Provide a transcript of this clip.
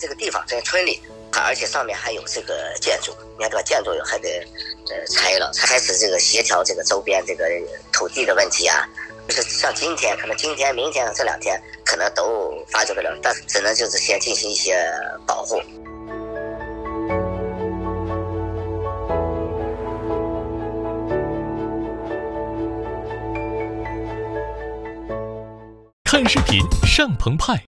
这个地方这个村里，它而且上面还有这个建筑，你看这个建筑还得拆了，开始这个协调这个周边这个土地的问题啊。就是像今天可能今天明天这两天可能都发掘不了，但只能就是先进行一些保护。看视频上澎湃。